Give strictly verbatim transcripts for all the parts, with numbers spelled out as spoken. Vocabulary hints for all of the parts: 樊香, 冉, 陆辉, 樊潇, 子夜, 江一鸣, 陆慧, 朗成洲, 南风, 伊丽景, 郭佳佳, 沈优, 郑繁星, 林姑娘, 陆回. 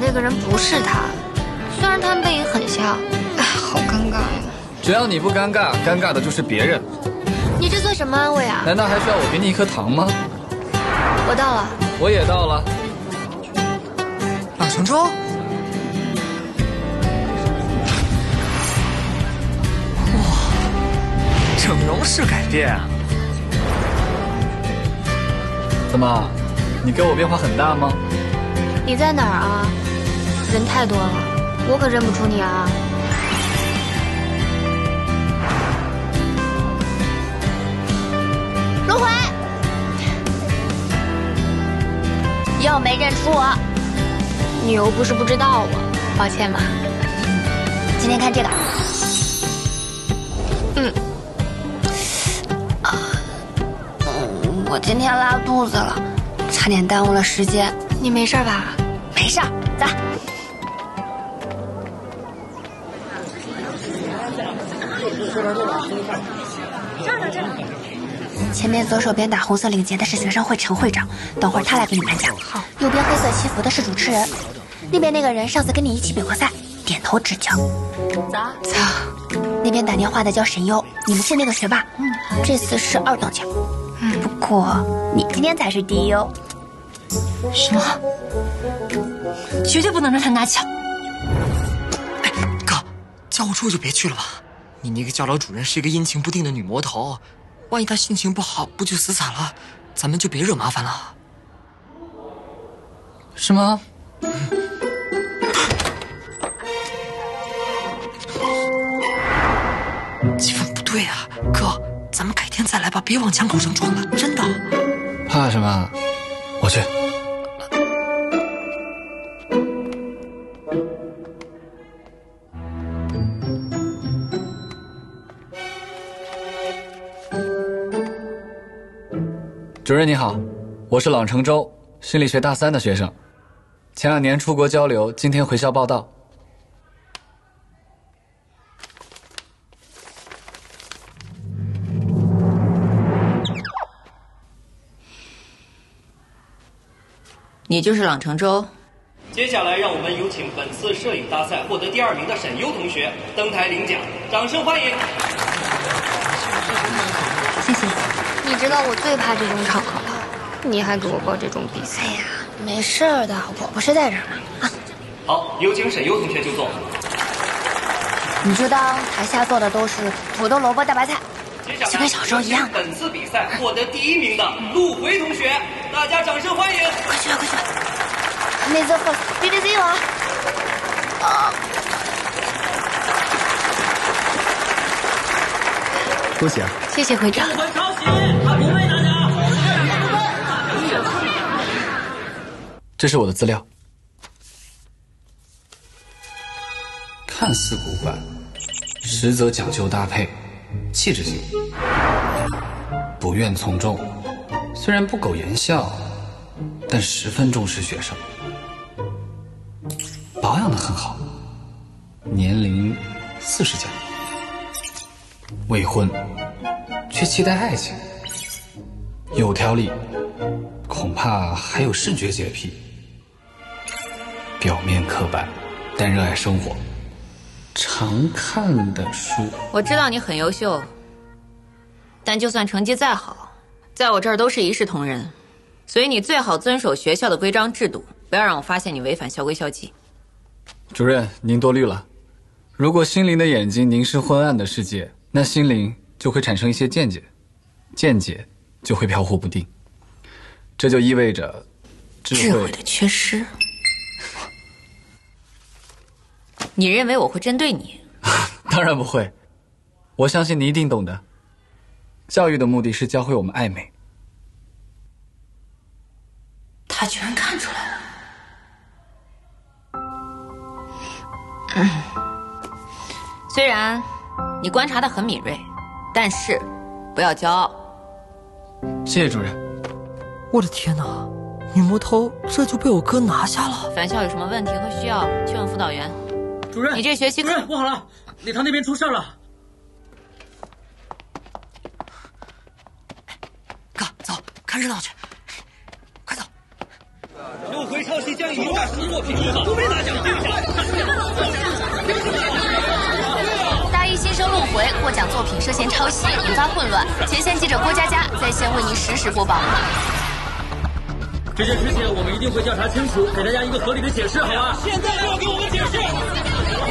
那个人不是他，虽然他们背影很像，哎，好尴尬呀。只要你不尴尬，尴尬的就是别人。你这算什么安慰啊？难道还需要我给你一颗糖吗？我到了。我也到了。马成舟。 整容式改变啊？怎么，你给我变化很大吗？你在哪儿啊？人太多了，我可认不出你啊。轮回，又没认出我。你又不是不知道我，抱歉嘛。今天看这个。嗯。 我今天拉肚子了，差点耽误了时间。你没事吧？没事，走。这儿呢，这儿。前面左手边打红色领结的是学生会陈会长，等会儿他来给你颁奖。好。右边黑色西服的是主持人，那边那个人上次跟你一起比过赛，点头之交。走。走。那边打电话的叫沈优，你们是那个学霸，嗯，这次是二等奖。 不过你今天才是第一哦。什么？绝对不能让他拿奖！哎，哥，教务处就别去了吧。你那个教导主任是一个阴晴不定的女魔头，万一她心情不好，不就死惨了？咱们就别惹麻烦了。是吗？嗯、气氛不对啊，哥。 咱们改天再来吧，别往枪口上撞了，真的。怕什么？我去。主任你好，我是朗成舟，心理学大三的学生，前两年出国交流，今天回校报道。 你就是朗成舟。接下来，让我们有请本次摄影大赛获得第二名的沈优同学登台领奖，掌声欢迎！谢谢。你知道我最怕这种场合了，你还给我报这种比赛呀？没事的，我不是在这儿呢。啊。好，有请沈优同学就坐。你就当台下坐的都是土豆、萝卜、大白菜，就跟小时候一样。本次比赛获得第一名的陆回同学。 大家掌声欢迎！快去吧，快去吧！那次会 B B C 了。啊！恭喜啊！谢谢会长。我们抄袭，他不会拿奖。这是我的资料，看似古板，实则讲究搭配，气质型，不愿从众。 虽然不苟言笑，但十分重视学生，保养得很好，年龄四十加，未婚，却期待爱情，有条理，恐怕还有视觉洁癖，表面刻板，但热爱生活，常看的书。我知道你很优秀，但就算成绩再好。 在我这儿都是一视同仁，所以你最好遵守学校的规章制度，不要让我发现你违反校规校纪。主任，您多虑了。如果心灵的眼睛凝视昏暗的世界，那心灵就会产生一些见解，见解就会飘忽不定，这就意味着智慧，智慧的缺失。你认为我会针对你？当然不会，我相信你一定懂的。 教育的目的是教会我们爱美。他居然看出来了。嗯，虽然你观察的很敏锐，但是不要骄傲。谢谢主任。我的天哪，女魔头这就被我哥拿下了。返校有什么问题和需要，去问辅导员。主任，你这学期主任不好了，礼堂那边出事了。 看热闹去，快走！陆回抄袭将以优价实货品质都没拿奖，对不对？大一新生论回获奖作品涉嫌抄袭，引发混乱。前线记者郭佳佳在线为您实时播报。这件事情我们一定会调查清楚，给大家一个合理的解释，好吧？现在就要给我们解释！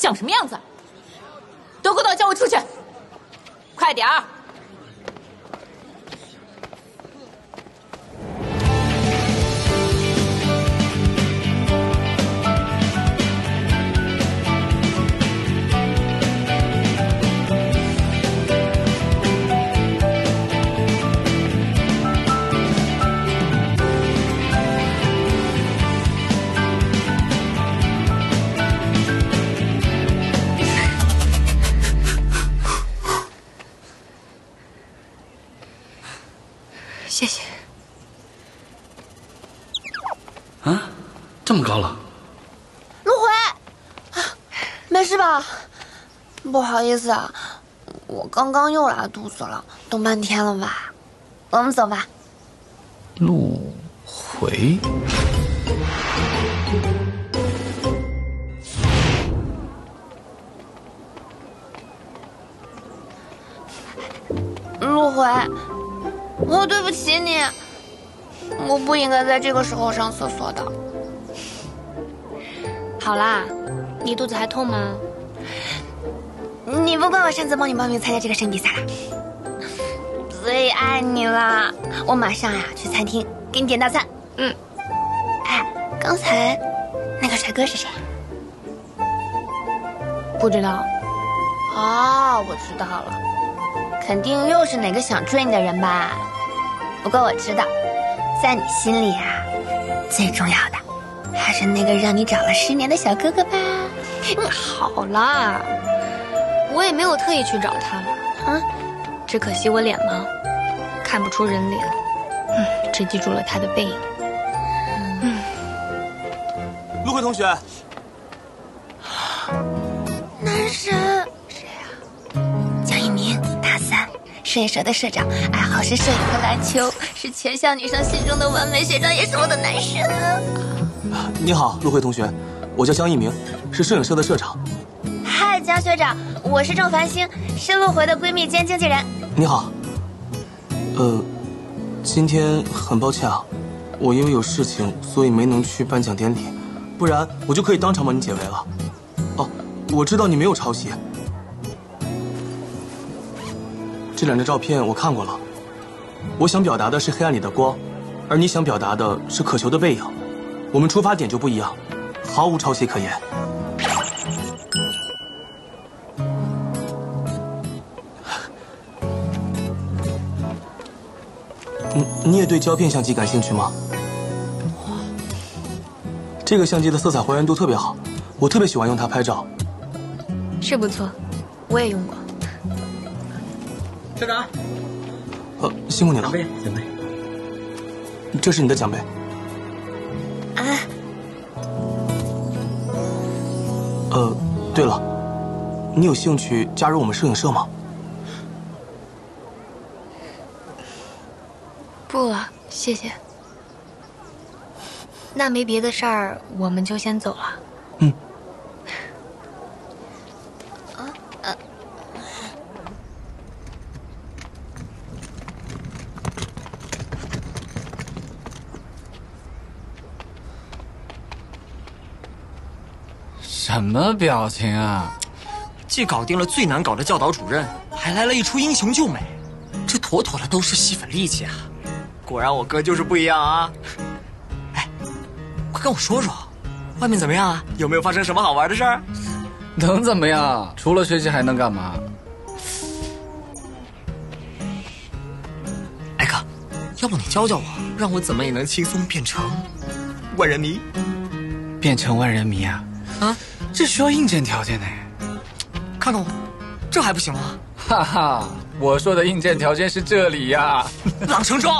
长什么样子？德国佬，叫我出去，快点儿！谢谢。啊，这么高了！陆回，啊，没事吧？不好意思啊，我刚刚又拉肚子了，都半天了吧？我们走吧。陆回，陆回。 我对不起你，我不应该在这个时候上厕所的。好啦，你肚子还痛吗？你不怪我上次帮你报名参加这个声音比赛啦。最爱你啦！我马上呀、啊、去餐厅给你点大餐。嗯。哎，刚才那个帅哥是谁？不知道。哦，我知道了。 肯定又是哪个想追你的人吧？不过我知道，在你心里啊，最重要的还是那个让你找了十年的小哥哥吧。好啦，我也没有特意去找他嘛。啊，只可惜我脸盲，看不出人脸，嗯，只记住了他的背影。嗯，陆慧同学，男神。 摄影社的社长，爱好是摄影和篮球，是全校女生心中的完美学长，也是我的男神。你好，陆慧同学，我叫江一鸣，是摄影社的社长。嗨，江学长，我是郑繁星，是陆回的闺蜜兼经纪人。你好。呃，今天很抱歉啊，我因为有事情，所以没能去颁奖典礼，不然我就可以当场帮你解围了。哦，我知道你没有抄袭。 这两张照片我看过了，我想表达的是黑暗里的光，而你想表达的是渴求的背影，我们出发点就不一样，毫无抄袭可言。你你也对胶片相机感兴趣吗？这个相机的色彩还原度特别好，我特别喜欢用它拍照。是不错，我也用过。 社长，呃，辛苦你了。长辈，长辈，这是你的奖杯。哎。呃，对了，你有兴趣加入我们摄影社吗？不了，谢谢。那没别的事儿，我们就先走了。嗯。 什么表情啊！既搞定了最难搞的教导主任，还来了一出英雄救美，这妥妥的都是吸粉利器啊！果然我哥就是不一样啊！哎，快跟我说说，外面怎么样啊？有没有发生什么好玩的事儿？能怎么样？除了学习还能干嘛？哎哥，要不你教教我，让我怎么也能轻松变成万人迷？变成万人迷啊！啊！ 这需要硬件条件呢，看看我，这还不行吗？哈哈，我说的硬件条件是这里呀，郎承洲，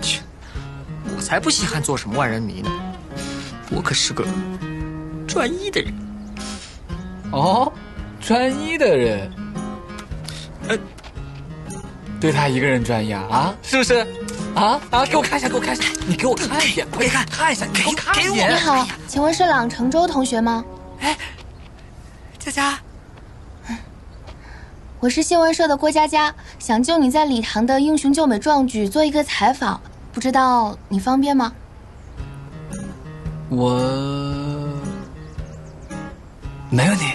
切，我才不稀罕做什么万人迷呢，我可是个专一的人。哦，专一的人，呃，对他一个人专一啊？啊，是不是？ 啊啊！给我看一下，给我看一下，你给我看一眼，快看看一下，给我看一眼。你好，请问是郎承洲同学吗？哎，佳佳，我是新闻社的郭佳佳，想就你在礼堂的英雄救美壮举做一个采访，不知道你方便吗？我没问题。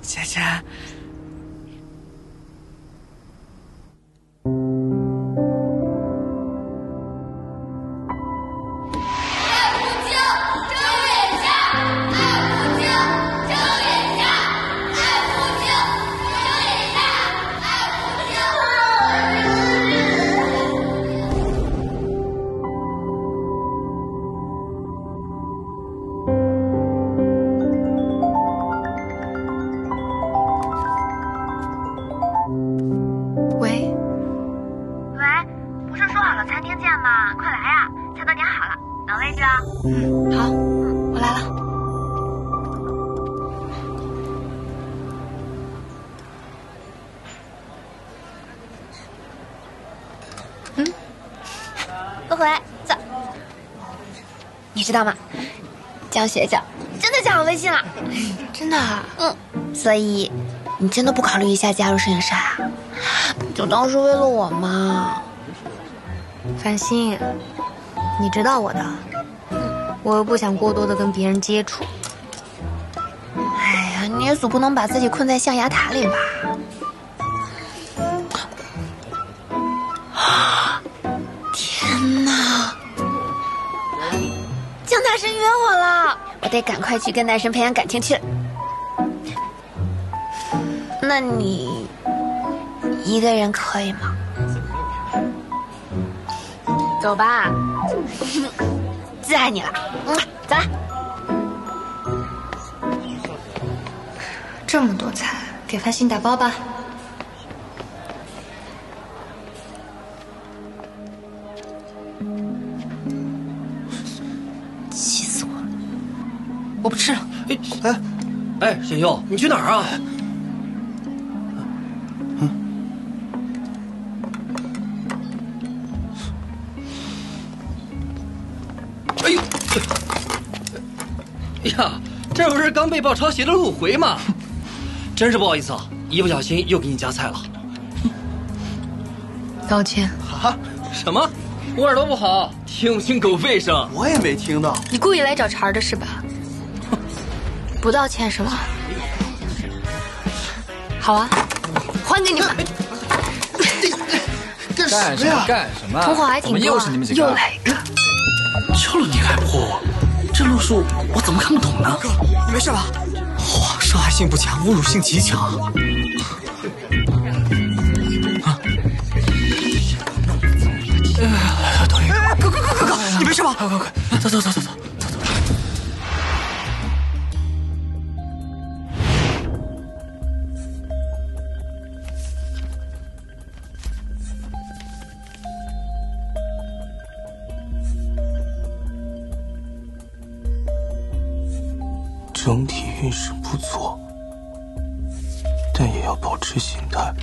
佳佳。 知道吗？江学长真的加我微信了，真的。嗯，所以你真的不考虑一下加入摄影社啊？就当是为了我嘛。繁星，你知道我的，我又不想过多的跟别人接触。哎呀，你也总不能把自己困在象牙塔里吧？天哪！ 江大神约我了，我得赶快去跟大神培养感情去了。那你一个人可以吗？走吧，最爱你了，嗯，走了。这么多菜，给繁星打包吧。 我不吃了。哎哎哎，小优，你去哪儿啊？嗯，哎呦，哎呀，这不是刚被曝抄袭的陆回吗？真是不好意思啊，一不小心又给你夹菜了。道歉。啊？什么？我耳朵不好，听不清狗吠声。我也没听到。你故意来找茬的是吧？ 不道歉是吗？好啊，还给你们！干什么？干什么？同伙还挺多，又是你们几个，又来一个。就了你还不活？这路数我怎么看不懂呢？哥，你没事吧？哇，伤害性不强，侮辱性极强。啊！哎，等一等，哥哥哥哥哥，你没事吧？快快快，走走走走走。 走走整体运势不错，但也要保持心态，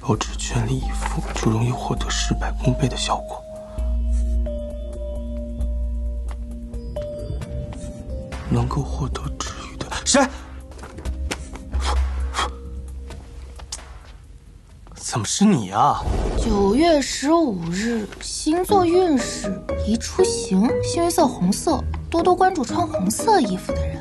保持全力以赴，就容易获得事半功倍的效果。能够获得治愈的谁？怎么是你啊？九月十五日，星座运势宜出行，幸运色红色。 多多关注穿红色衣服的人，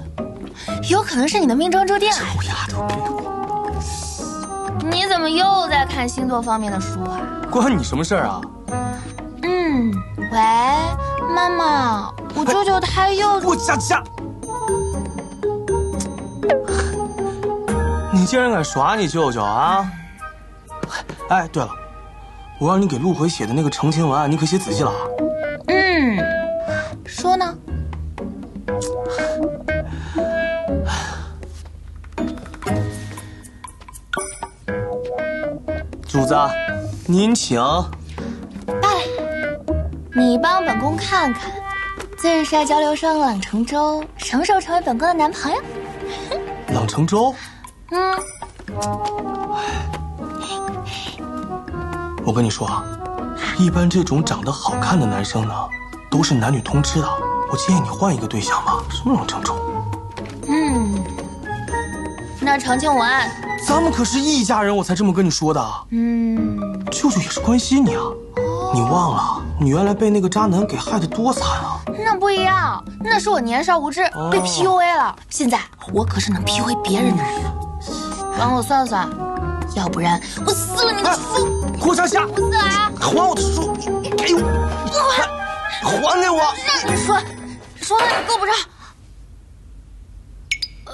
有可能是你的命中注定。臭丫头，别我！你怎么又在看星座方面的书啊？关你什么事儿啊？嗯，喂，妈妈，我舅舅他又……我下下。你竟然敢耍你舅舅啊！哎，对了，我让你给陆回写的那个澄清文案，你可写仔细了啊。嗯，说呢。 主子，您请。罢了，你帮本宫看看，最帅交流生朗承周什么时候成为本宫的男朋友？朗承周？嗯。我跟你说啊，一般这种长得好看的男生呢，都是男女通吃的。我建议你换一个对象吧。什么朗承周？嗯。那澄清文案。 咱们可是一家人，我才这么跟你说的。嗯，舅舅也是关心你啊。哦、你忘了，你原来被那个渣男给害得多惨啊！那不一样，那是我年少无知，哦、被 P U A 了。现在我可是能 P U A 别人的人。帮我算算，要不然我撕了你的书！给我下下！我撕了啊！还我的书！哎呦，还给我！让你说，说了你够不着。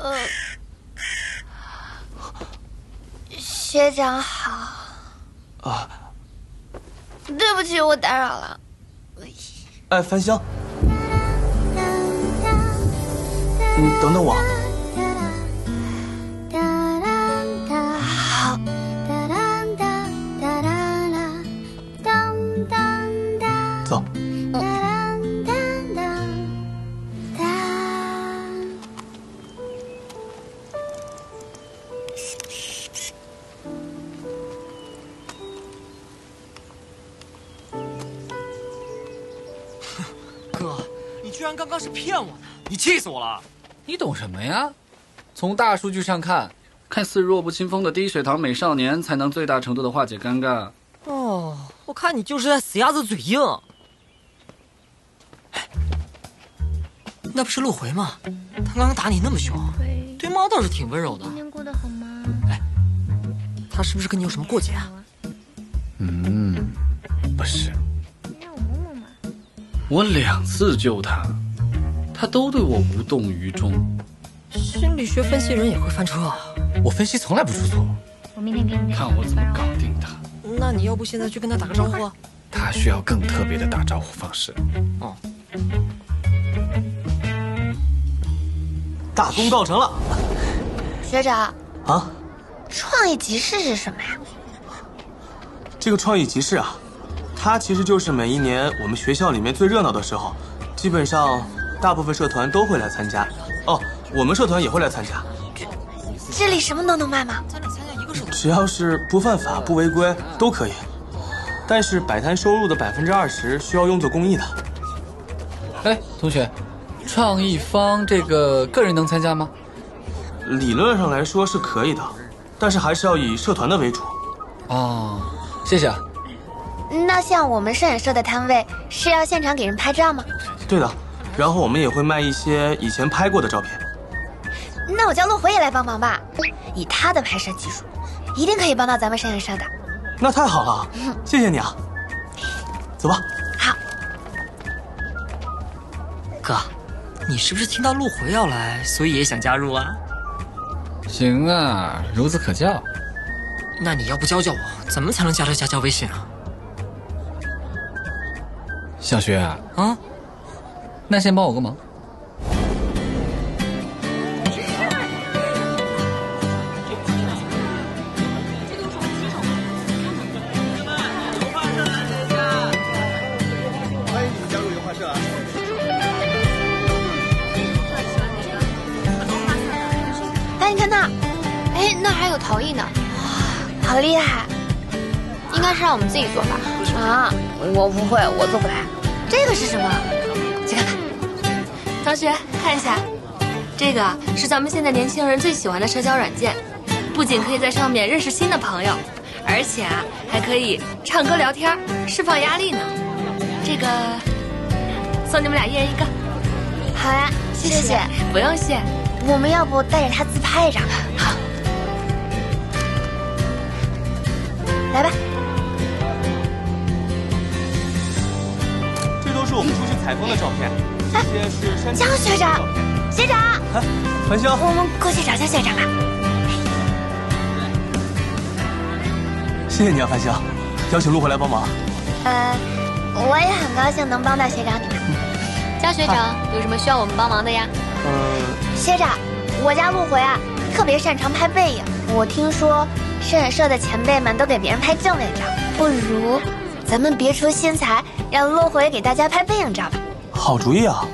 呃。 学长好。啊，对不起，我打扰了。哎，樊香，你等等我。好。走。嗯。居然刚刚是骗我的！你气死我了！你懂什么呀？从大数据上看，看似弱不禁风的低血糖美少年才能最大程度的化解尴尬。哦，我看你就是在死鸭子嘴硬。那不是陆回吗？他刚刚打你那么凶，对猫倒是挺温柔的。今天过得好吗？哎，他是不是跟你有什么过节啊？嗯，不是。 我两次救他，他都对我无动于衷。心理学分析人也会犯错，我分析从来不出错。我明天给你看我怎么搞定他。那你要不现在去跟他打个招呼？他需要更特别的打招呼方式。哦，大功告成了。学长啊，创意集市是什么呀？这个创意集市啊。 它其实就是每一年我们学校里面最热闹的时候，基本上大部分社团都会来参加。哦，我们社团也会来参加。这这里什么都能卖吗？只要是不犯法、不违规都可以，但是摆摊收入的百分之二十需要用作公益的。哎，同学，创意方这个个人能参加吗？理论上来说是可以的，但是还是要以社团的为主。哦，谢谢啊。 那像我们摄影社的摊位是要现场给人拍照吗？对的，然后我们也会卖一些以前拍过的照片。那我叫陆回也来帮忙吧，以他的拍摄技术，一定可以帮到咱们摄影社的。那太好了，嗯、谢谢你啊！走吧。好。哥，你是不是听到陆回要来，所以也想加入啊？行啊，孺子可教。那你要不教教我，怎么才能加他加加微信啊？ 小薛啊，啊，那先帮我个忙。欢迎你加入油画社啊！陶艺呢。哇，好厉害！应该是让我们自己做吧？啊，我不会，我做不来。这个是什么？去看看。同学，看一下，这个是咱们现在年轻人最喜欢的社交软件，不仅可以在上面认识新的朋友，而且啊，还可以唱歌聊天，释放压力呢。这个送你们俩一人一个。好呀，谢谢。不用谢。我们要不带着他自拍一张？好。 来吧，这都是我们出去采风的照片。哎，这是山江学长，学长，啊，樊潇，我们过去找江学长吧。谢谢你啊，樊潇，邀请陆回来帮忙。呃，我也很高兴能帮到学长你们。江学长有什么需要我们帮忙的呀？呃，学长，我家陆回啊，特别擅长拍背影，我听说。 摄影社的前辈们都给别人拍正脸照，不如咱们别出心裁，让陆回给大家拍背影照吧。好主意啊！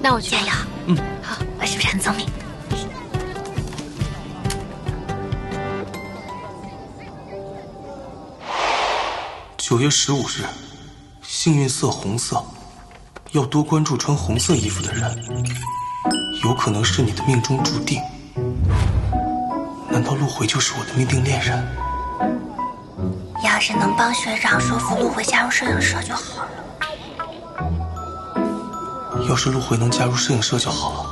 那我去加油。嗯，好，我是不是很聪明？九月十五日，幸运色红色，要多关注穿红色衣服的人，有可能是你的命中注定。 难道陆回就是我的命定恋人？要是能帮学长说服陆回加入摄影社就好了。要是陆回能加入摄影社就好了。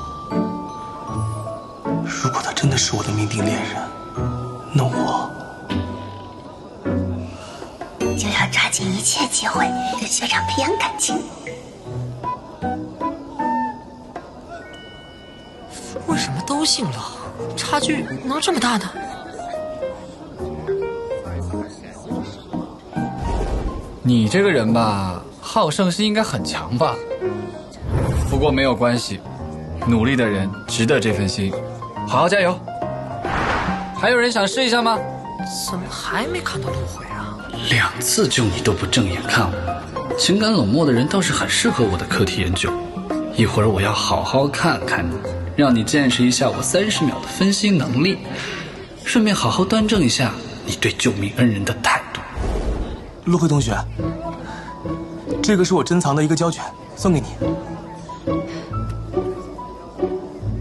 如果他真的是我的命定恋人，那我就要抓紧一切机会跟学长培养感情。为什么都姓陆？ 差距能这么大呢？你这个人吧，好胜心应该很强吧？不过没有关系，努力的人值得这份心，好好加油。还有人想试一下吗？怎么还没看到陆回啊？两次救你都不正眼看我，情感冷漠的人倒是很适合我的课题研究。一会儿我要好好看看你。 让你见识一下我三十秒的分析能力，顺便好好端正一下你对救命恩人的态度。陆回同学，这个是我珍藏的一个胶卷，送给你。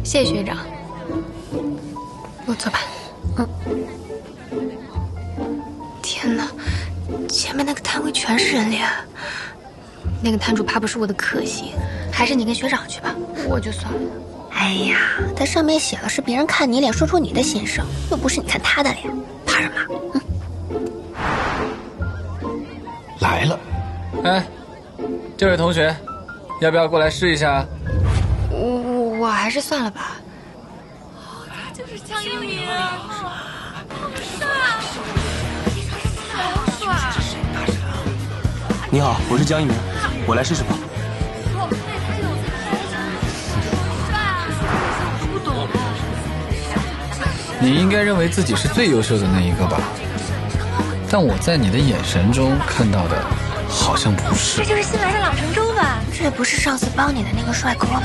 谢谢学长，我坐吧。嗯。天哪，前面那个摊位全是人脸，那个摊主怕不是我的克星，还是你跟学长去吧，我就算了。 哎呀，它上面写了是别人看你脸说出你的心声，又不是你看他的脸，怕什么？嗯。来了，哎，这位同学，要不要过来试一下？我我我还是算了吧。哦，这就是江一鸣，好帅，好帅！你好，我是江一鸣，我来试试吧。 你应该认为自己是最优秀的那一个吧，但我在你的眼神中看到的，好像不是。这就是新来的朗成洲吧？这不是上次帮你的那个帅哥吗？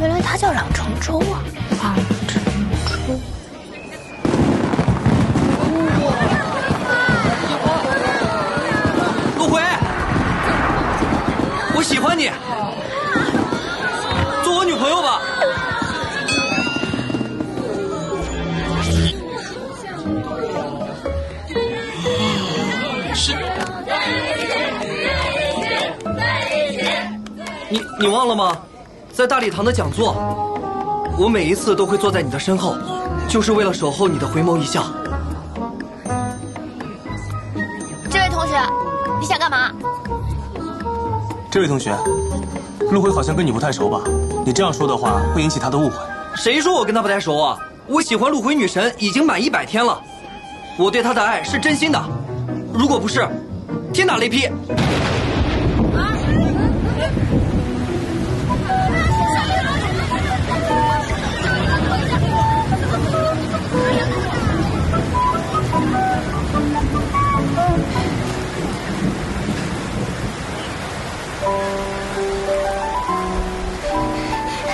原来他叫朗成洲啊！朗成洲。陆回，我喜欢你，做我女朋友吧。 你你忘了吗？在大礼堂的讲座，我每一次都会坐在你的身后，就是为了守候你的回眸一笑。这位同学，你想干嘛？这位同学，陆回好像跟你不太熟吧？你这样说的话，会引起他的误会。谁说我跟他不太熟啊？我喜欢陆回女神已经满一百天了，我对她的爱是真心的。如果不是，天打雷劈！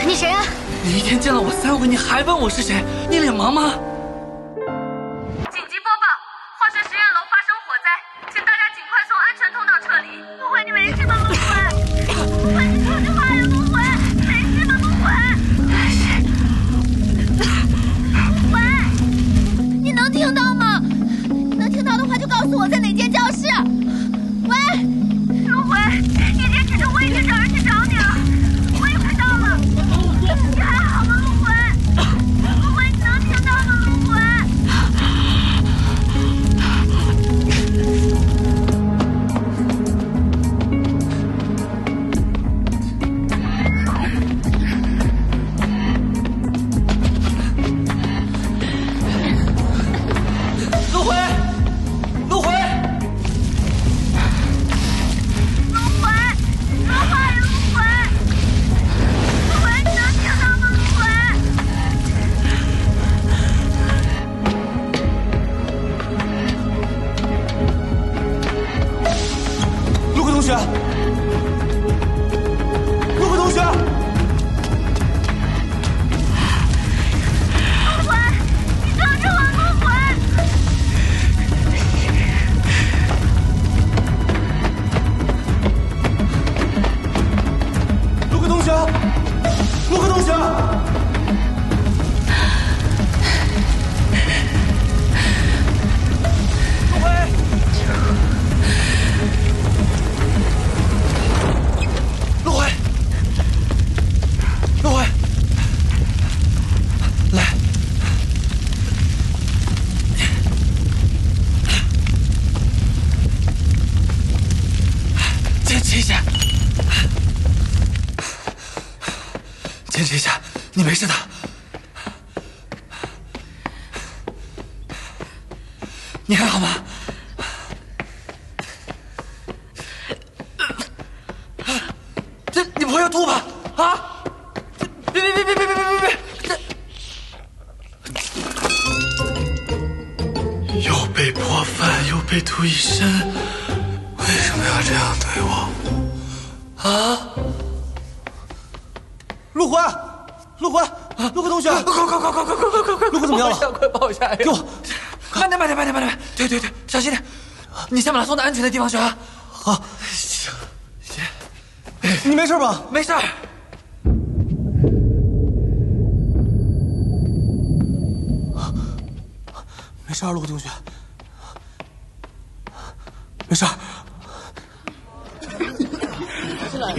你谁啊？你一天见了我三回，你还问我是谁？你脸盲吗？啊！陆克同学，陆辉，陆辉，陆辉，来，坚持一下。 坚持一下，你没事的。你还好吗？这你不会要吐吧？啊！别别别别别别别别！这又被泼饭，又被吐一身，为什么要这样对我？啊！ 陆辉，陆辉，陆辉同学，快快快快快快快快快！陆辉怎么样了？快抱一下呀！给我，慢点慢点慢点慢点！对对对，小心点！你先把他送到安全的地方去啊！好，行，你没事吧？没事。 没事，陆辉同学，没事。进来。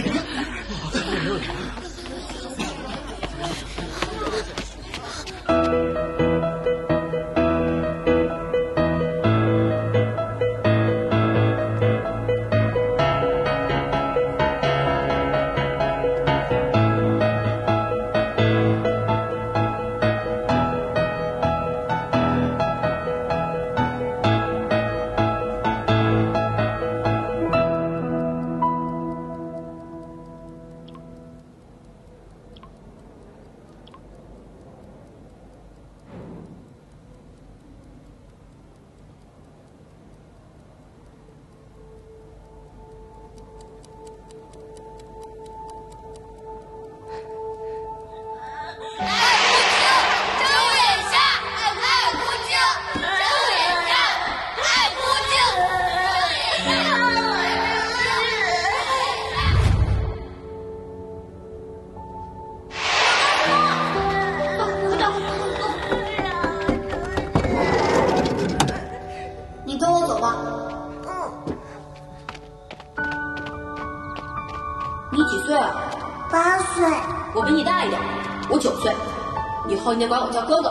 你得管我叫哥哥，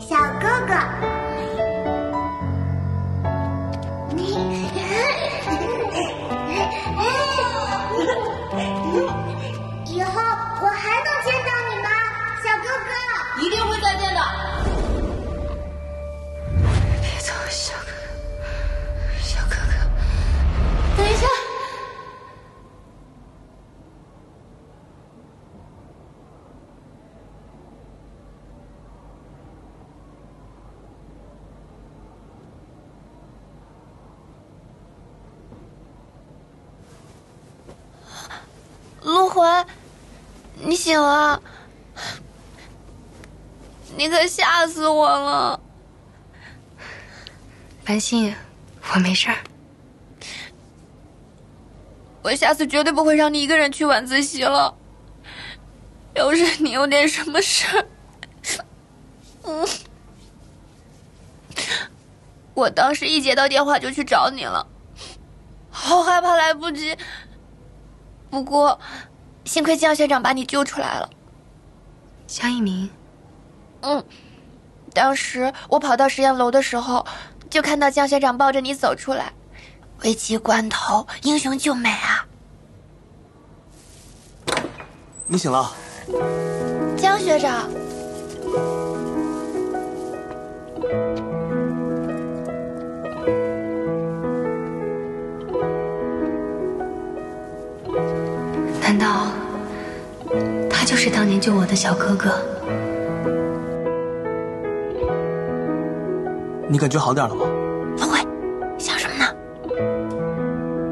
小哥哥。以后我还能见到你吗，小哥哥？一定会再见的。别走，小哥哥，小哥哥，等一下。 你醒了，你可吓死我了！繁星，我没事儿，我下次绝对不会让你一个人去晚自习了。要是你有点什么事儿，嗯，我当时一接到电话就去找你了，好害怕来不及。不过。 幸亏江校长把你救出来了，江一鸣。嗯，当时我跑到实验楼的时候，就看到江校长抱着你走出来。危急关头，英雄救美啊！你醒了，江学长。难道？ 他就是当年救我的小哥哥。你感觉好点了吗？冯辉，想什么呢？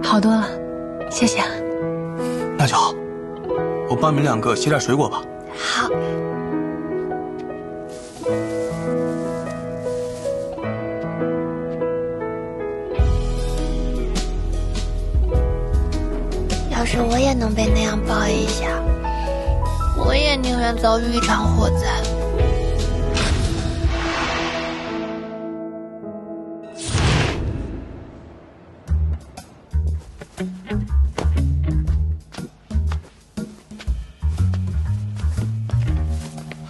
好多了，谢谢啊。那就好，我帮你们两个切点水果吧。好。要是我也能被那样抱一下。我也宁愿遭遇一场火灾。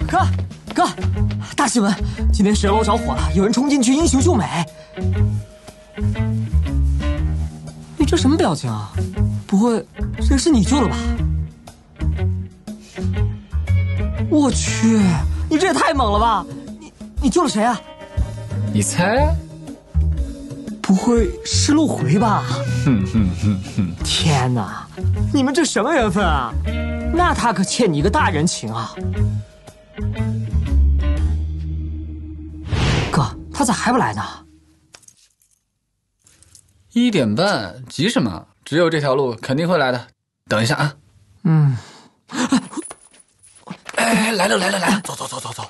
哥，哥，大新闻！今天十楼着火了，有人冲进去英雄救美。你这什么表情啊？不会这是你救的吧？ 我去，你这也太猛了吧！你你救了谁啊？你猜？不会是陆回吧？哼哼哼哼！天哪，你们这什么缘分啊？那他可欠你一个大人情啊！哥，他咋还不来呢？一点半，急什么？只有这条路肯定会来的。等一下啊。嗯。哎 哎，来了来了来了，走走走走走。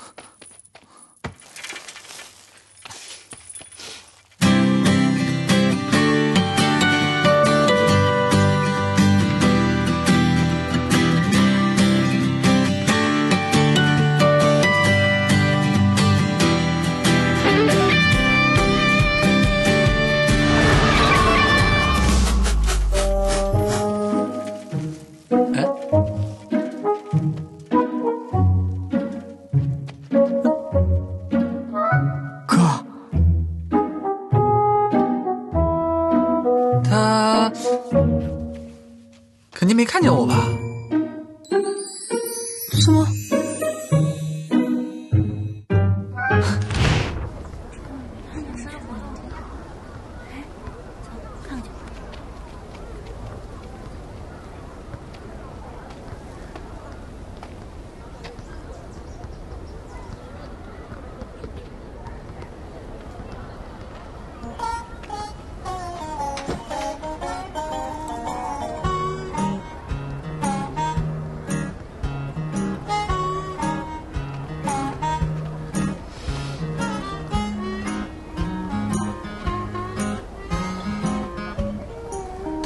没看见我吧？什么？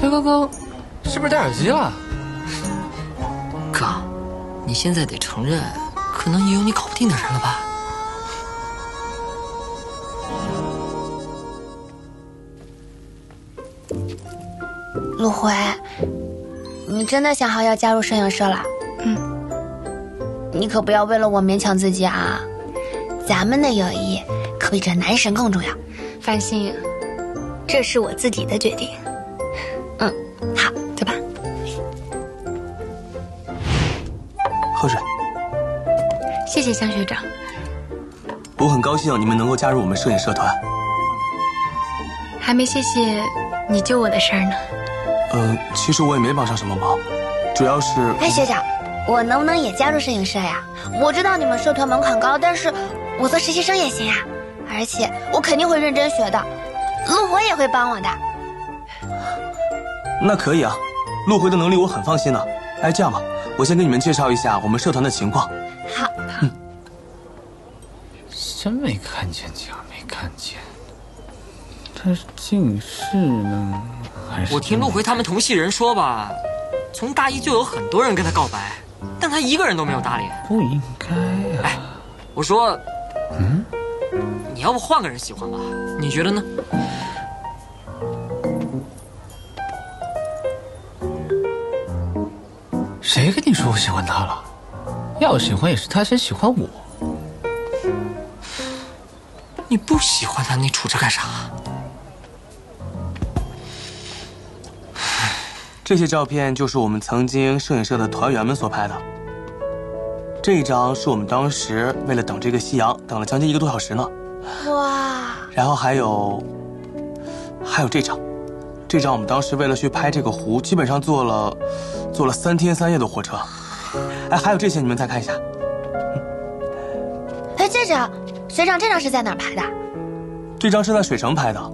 刚刚是不是戴耳机了？哥，你现在得承认，可能也有你搞不定的人了吧？陆回，你真的想好要加入摄影社了？嗯，你可不要为了我勉强自己啊！咱们的友谊可比这男神更重要。繁星，这是我自己的决定。 嗯，好，对吧？喝水。谢谢江学长。我很高兴你们能够加入我们摄影社团。还没谢谢你救我的事儿呢。呃，其实我也没帮上什么忙，主要是……哎，学长，我能不能也加入摄影社呀？我知道你们社团门槛高，但是我做实习生也行呀，而且我肯定会认真学的，陆回也会帮我的。 那可以啊，陆回的能力我很放心呢、啊。哎，这样吧，我先给你们介绍一下我们社团的情况。好。嗯。真没看见假没看见，他近视呢还是？我听陆回他们同系人说吧，从大一就有很多人跟他告白，但他一个人都没有搭理。不应该啊。哎，我说，嗯，你要不换个人喜欢吧？你觉得呢？ 谁跟你说我喜欢他了？要喜欢也是他先喜欢我。你不喜欢他，你杵着干啥？这些照片就是我们曾经摄影社的团员们所拍的。这一张是我们当时为了等这个夕阳，等了将近一个多小时呢。哇！然后还有，还有这张，这张我们当时为了去拍这个湖，基本上做了。 坐了三天三夜的火车，哎，还有这些你们再看一下。嗯、哎，这张学长，这张是在哪儿拍的？这张是在水城拍的。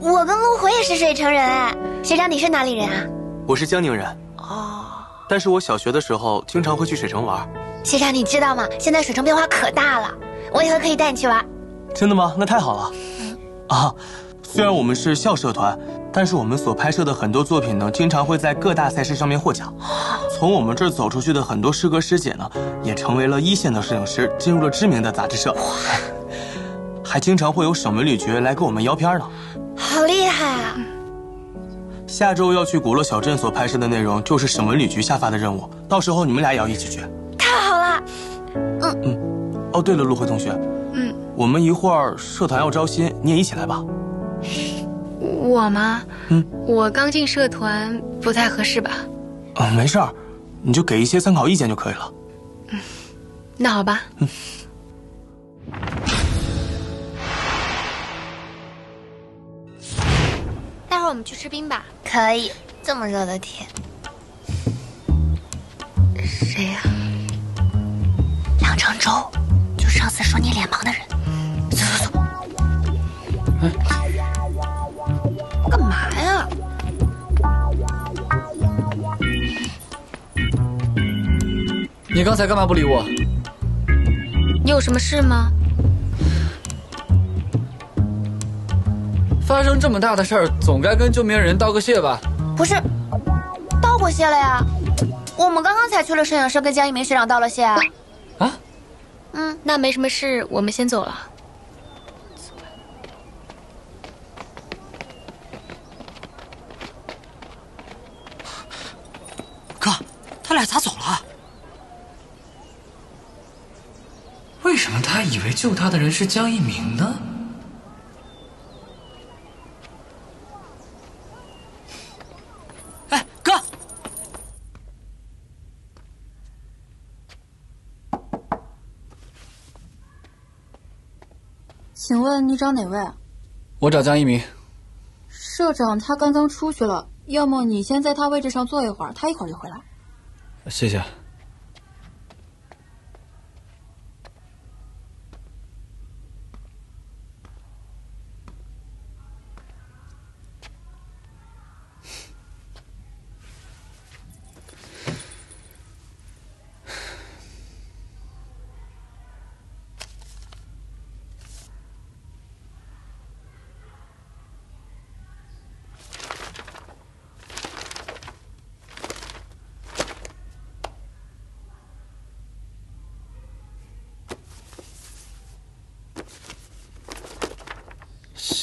我跟陆回也是水城人哎，学长你是哪里人啊？我是江宁人。哦。但是我小学的时候经常会去水城玩。学长你知道吗？现在水城变化可大了，我以后可以带你去玩。真的吗？那太好了。嗯、啊，虽然我们是校社团。嗯但是我们所拍摄的很多作品呢，经常会在各大赛事上面获奖。从我们这儿走出去的很多师哥师姐呢，也成为了一线的摄影师，进入了知名的杂志社。还经常会有省文旅局来给我们邀片呢。好厉害啊！下周要去古洛小镇所拍摄的内容，就是省文旅局下发的任务，到时候你们俩也要一起去。太好了。嗯嗯。哦，对了，陆辉同学。嗯。我们一会儿社团要招新，你也一起来吧。 我吗？嗯，我刚进社团，不太合适吧？嗯，没事儿，你就给一些参考意见就可以了。嗯，那好吧。嗯。待会儿我们去吃冰吧？可以。这么热的天。谁呀？梁成洲，就是上次说你脸盲的人。走走走。哎。 干嘛呀？你刚才干嘛不理我？你有什么事吗？发生这么大的事儿，总该跟救命人道个谢吧？不是，道过谢了呀。我们刚刚才去了摄影社，跟江一鸣学长道了谢啊。啊？嗯，那没什么事，我们先走了。 他俩咋走了？为什么他以为救他的人是江一鸣呢？哎，哥！请问你找哪位？我找江一鸣。社长他刚刚出去了，要么你先在他位置上坐一会儿，他一会儿就回来。 谢谢。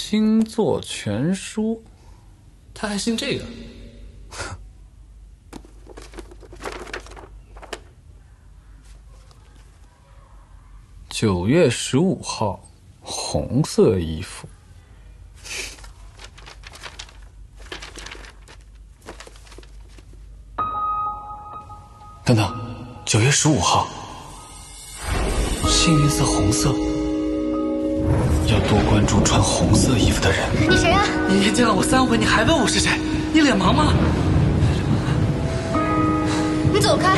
星座全书，他还信这个？九月十五号，红色衣服。等等，九月十五号，幸运色红色。 要多关注穿红色衣服的人。你谁呀、啊？你见了我三回，你还问我是谁？你脸盲吗？你走开！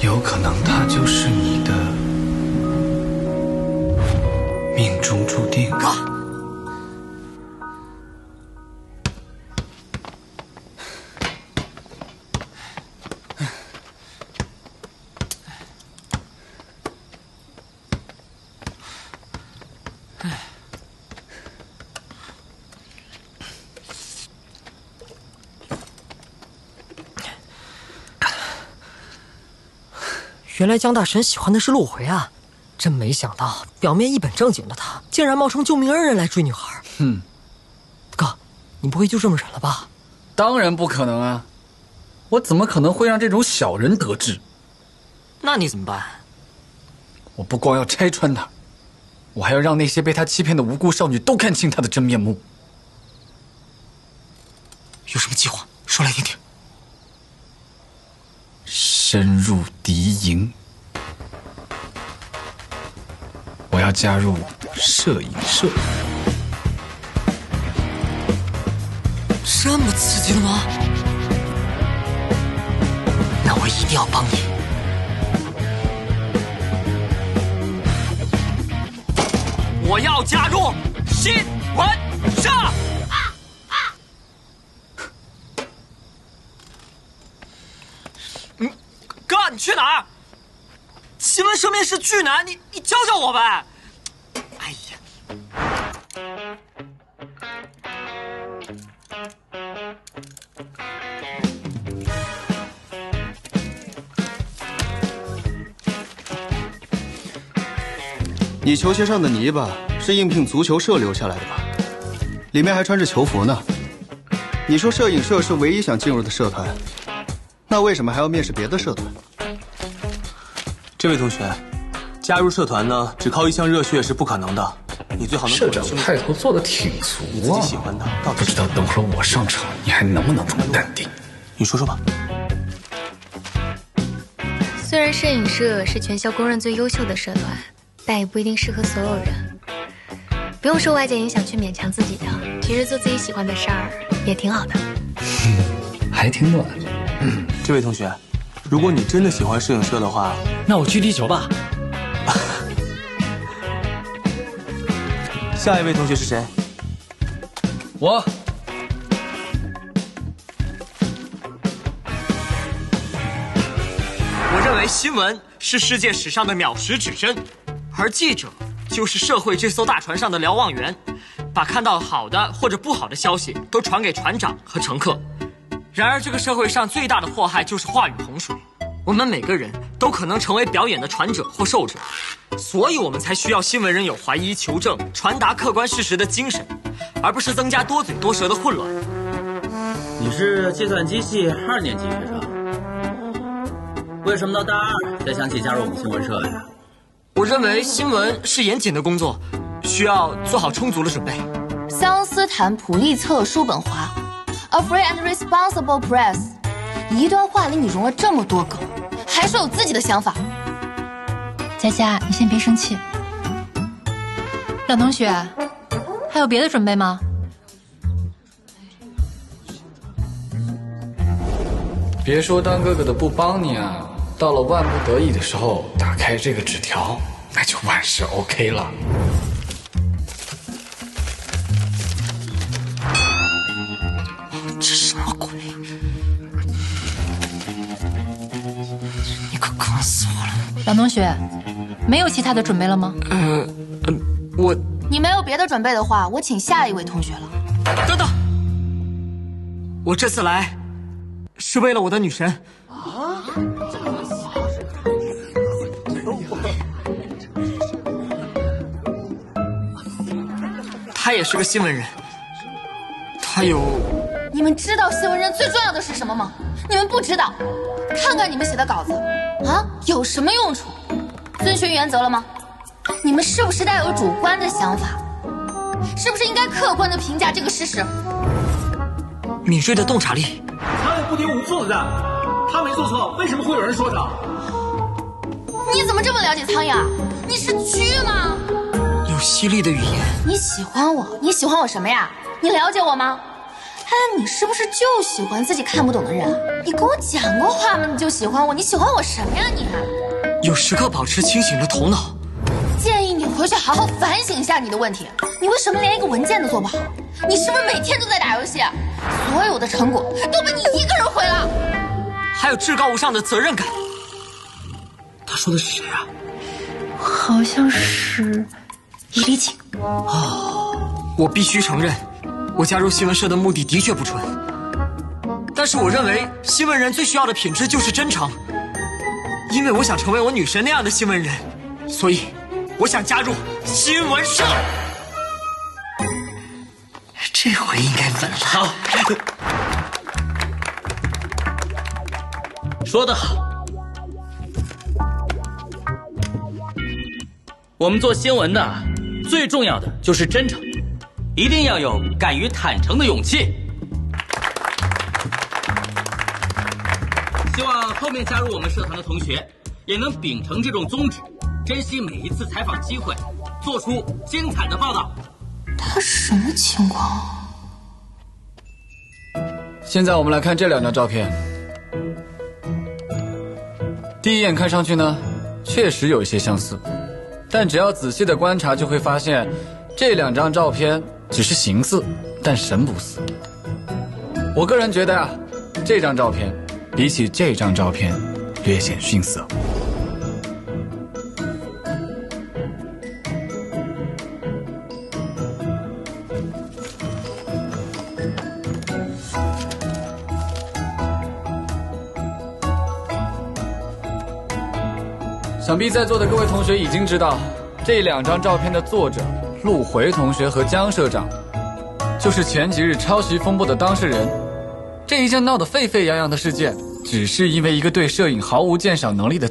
有可能他就是你的命中注定。啊 原来江大神喜欢的是陆回啊，真没想到，表面一本正经的他，竟然冒充救命恩人来追女孩。哼，哥，你不会就这么忍了吧？当然不可能啊，我怎么可能会让这种小人得志？那你怎么办？我不光要拆穿他，我还要让那些被他欺骗的无辜少女都看清他的真面目。有什么计划？说来听听。 深入敌营，我要加入摄影社。这么刺激的吗？那我一定要帮你。 我要加入新闻社。 你去哪儿？新闻社面试巨难，你你教教我呗。哎呀！ 你球鞋上的泥巴是应聘足球社留下来的吧？里面还穿着球服呢。你说摄影社是唯一想进入的社团，那为什么还要面试别的社团？这位同学，加入社团呢，只靠一腔热血是不可能的。你最好能……社长派头做的挺足啊。你自己喜欢的，到底不知道等会儿我上场，你还能不能这么淡定？你说说吧。 虽然摄影社是全校公认最优秀的社团，但也不一定适合所有人。不用受外界影响去勉强自己的，其实做自己喜欢的事儿也挺好的。嗯、还挺暖。嗯、这位同学，如果你真的喜欢摄影社的话，那我去踢球吧。下一位同学是谁？我。 新闻是世界史上的秒时指针，而记者就是社会这艘大船上的瞭望员，把看到好的或者不好的消息都传给船长和乘客。然而，这个社会上最大的祸害就是话语洪水。我们每个人都可能成为表演的传者或受者，所以我们才需要新闻人有怀疑、求证、传达客观事实的精神，而不是增加多嘴多舌的混乱。你是计算机系二年级学生。 为什么到大二才想起加入我们新闻社呀？我认为新闻是严谨的工作，需要做好充足的准备。桑斯坦普利策叔本华 ，A free and responsible press。你一段话里你融了这么多梗，还说有自己的想法。佳佳，你先别生气。冉同学，还有别的准备吗？ 别说当哥哥的不帮你啊，到了万不得已的时候，打开这个纸条，那就万事 OK 了。这什么鬼？你可坑死我了！冉同学，没有其他的准备了吗？嗯、呃呃，我……你没有别的准备的话，我请下一位同学了。等等，我这次来。 是为了我的女神啊！她也是个新闻人，她有……你们知道新闻人最重要的是什么吗？你们不知道，看看你们写的稿子啊，有什么用处？遵循原则了吗？你们是不是带有主观的想法？是不是应该客观的评价这个事实？敏锐的洞察力。 他也不丢无数的蛋，他没做错，为什么会有人说他？你怎么这么了解苍雅？你是蛆吗？有犀利的语言。你喜欢我？你喜欢我什么呀？你了解我吗？哎，你是不是就喜欢自己看不懂的人？你跟我讲过话吗？你就喜欢我？你喜欢我什么呀？你有时刻保持清醒的头脑。建议你回去好好反省一下你的问题。你为什么连一个文件都做不好？你是不是每天都在打游戏？ 所有的成果都被你一个人毁了，还有至高无上的责任感。他说的是谁啊？好像是伊丽景。哦，我必须承认，我加入新闻社的目的的确不纯。但是我认为新闻人最需要的品质就是真诚，因为我想成为我女神那样的新闻人，所以我想加入新闻社。 这回应该稳了。好，说得好。我们做新闻的，最重要的就是真诚，一定要有敢于坦诚的勇气。希望后面加入我们社团的同学，也能秉承这种宗旨，珍惜每一次采访机会，做出精彩的报道。 他什么情况啊？现在我们来看这两张照片。第一眼看上去呢，确实有一些相似，但只要仔细的观察，就会发现这两张照片只是形似，但神不似。我个人觉得啊，这张照片比起这张照片略显逊色。想必在座的各位同学已经知道，这两张照片的作者陆回同学和江社长，就是前几日抄袭风波的当事人。这一件闹得沸沸扬扬的事件，只是因为一个对摄影毫无鉴赏能力的。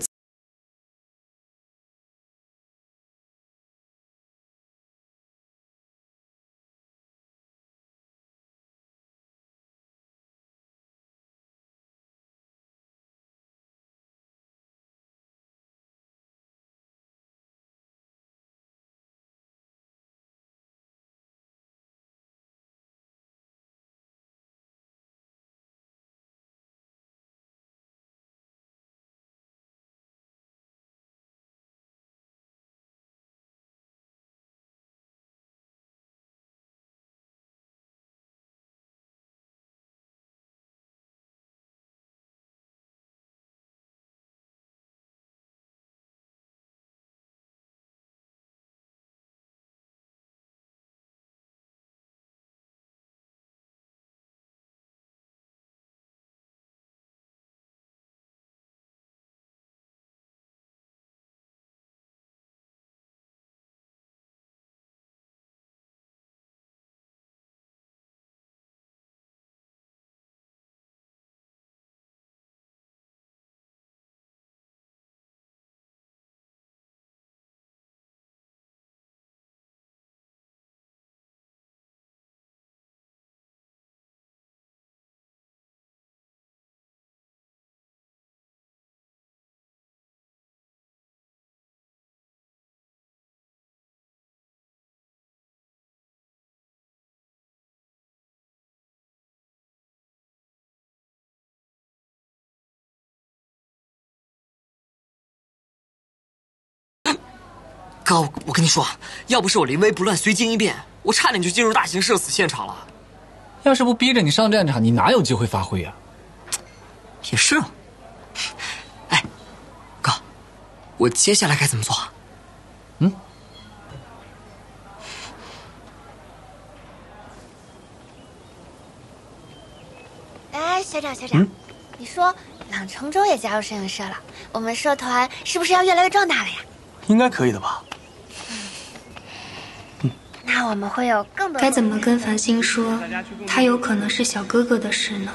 哥，我我跟你说，要不是我临危不乱、随机应变，我差点就进入大型社死现场了。要是不逼着你上战场，你哪有机会发挥啊？也是。哎，哥，我接下来该怎么做？嗯？哎，学长学长，嗯、你说朗成洲也加入摄影社了，我们社团是不是要越来越壮大了呀？应该可以的吧。 那我们会有更多。该怎么跟繁星说，他有可能是小哥哥的事呢？